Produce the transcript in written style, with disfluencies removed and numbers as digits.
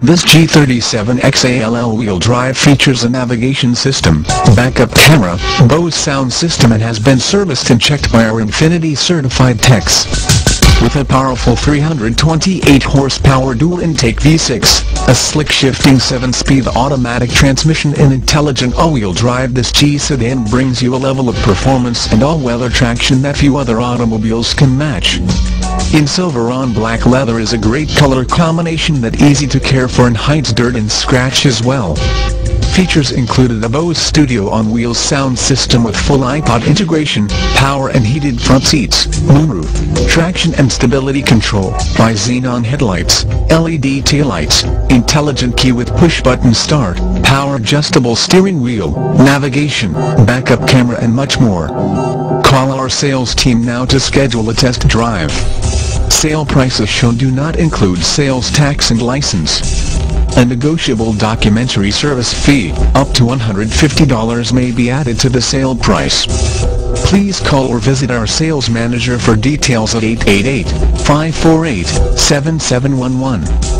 This G37 XALL wheel drive features a navigation system, backup camera, Bose sound system and has been serviced and checked by our Infiniti certified techs. With a powerful 328 horsepower dual intake V6, a slick shifting 7-speed automatic transmission and intelligent all-wheel drive, this G sedan brings you a level of performance and all-weather traction that few other automobiles can match. In silver on black leather is a great color combination that easy to care for and hides dirt and scratch as well. Features included a Bose Studio on Wheels sound system with full iPod integration, power and heated front seats, moonroof, traction and stability control, by xenon headlights, LED taillights, intelligent key with push-button start, power adjustable steering wheel, navigation, backup camera and much more. Call our sales team now to schedule a test drive. Sale prices shown do not include sales tax and license. A negotiable documentary service fee, up to $150 may be added to the sale price. Please call or visit our sales manager for details at 888-548-7711.